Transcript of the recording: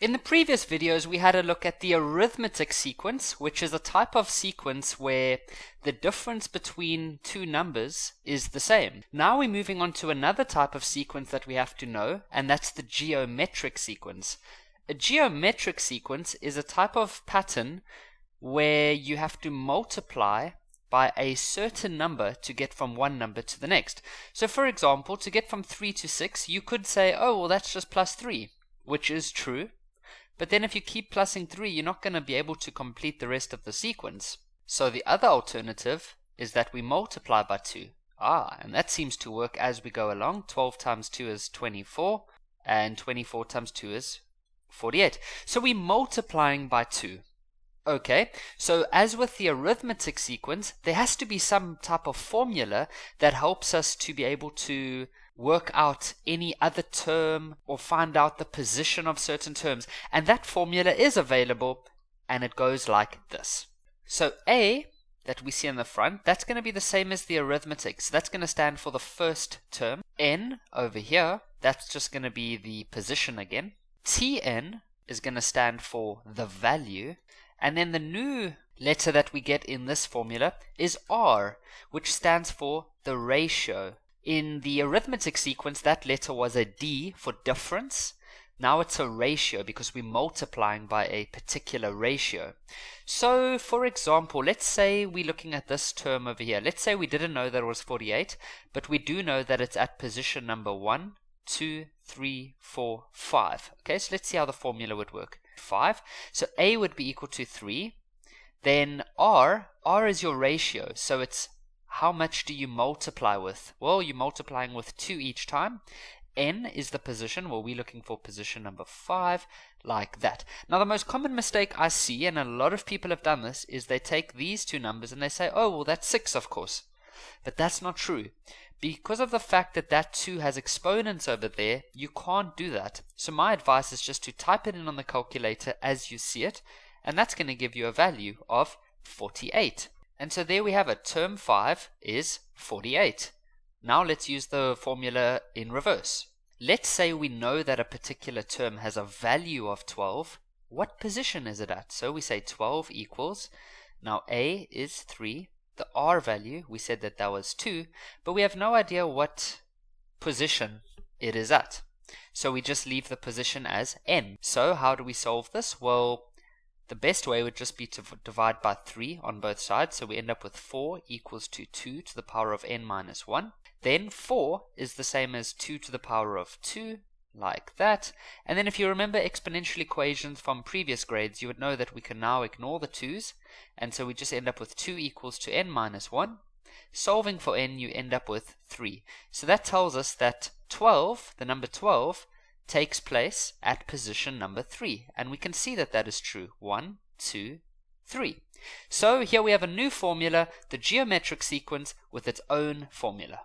In the previous videos, we had a look at the arithmetic sequence, which is a type of sequence where the difference between two numbers is the same. Now we're moving on to another type of sequence that we have to know, and that's the geometric sequence. A geometric sequence is a type of pattern where you have to multiply by a certain number to get from one number to the next. So for example, to get from 3 to 6, you could say, oh, well, that's just plus 3, which is true. But then if you keep plussing 3, you're not going to be able to complete the rest of the sequence. So the other alternative is that we multiply by 2. And that seems to work as we go along. 12 times 2 is 24, and 24 times 2 is 48. So we're multiplying by 2. Okay, so as with the arithmetic sequence, there has to be some type of formula that helps us to be able to work out any other term or find out the position of certain terms. And that formula is available, and it goes like this. So A, that we see in the front, that's going to be the same as the arithmetic. So that's going to stand for the first term. N over here, that's just going to be the position again. Tn is going to stand for the value. And then the new letter that we get in this formula is R, which stands for the ratio. In the arithmetic sequence, that letter was a D for difference. Now it's a ratio because we're multiplying by a particular ratio. So, for example, let's say we're looking at this term over here. Let's say we didn't know that it was 48, but we do know that it's at position number 1, 2, 3, 4, 5. Okay, so let's see how the formula would work. 5. So A would be equal to 3. Then R is your ratio. So it's how much do you multiply with? Well, you're multiplying with 2 each time. N is the position. Well, we're looking for position number 5, like that. Now, the most common mistake I see, and a lot of people have done this, is they take these two numbers and they say, oh, well, that's 6, of course. But that's not true. Because of the fact that that 2 has exponents over there, you can't do that. So my advice is just to type it in on the calculator as you see it, and that's going to give you a value of 48. And so there we have it. Term 5 is 48. Now let's use the formula in reverse. Let's say we know that a particular term has a value of 12. What position is it at? So we say 12 equals, now A is 3. The R value, we said that that was 2, but we have no idea what position it is at. So we just leave the position as N. So how do we solve this? Well, the best way would just be to divide by 3 on both sides. So we end up with 4 equals to 2 to the power of N minus 1. Then 4 is the same as 2 to the power of 2, like that. And then if you remember exponential equations from previous grades, you would know that we can now ignore the 2's, and so we just end up with 2 equals to n minus 1. Solving for n, you end up with 3. So that tells us that 12, the number 12, takes place at position number 3, and we can see that that is true. 1, 2, 3. So here we have a new formula, the geometric sequence with its own formula.